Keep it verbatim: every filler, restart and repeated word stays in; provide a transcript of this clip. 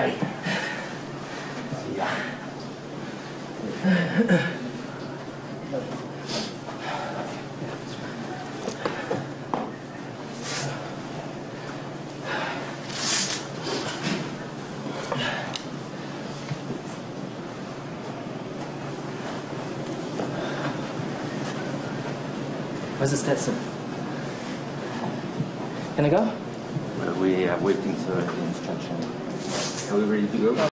tight. Yeah. Where's the Stetson? Can I go? Well, we are waiting for the instruction. Are we ready to go?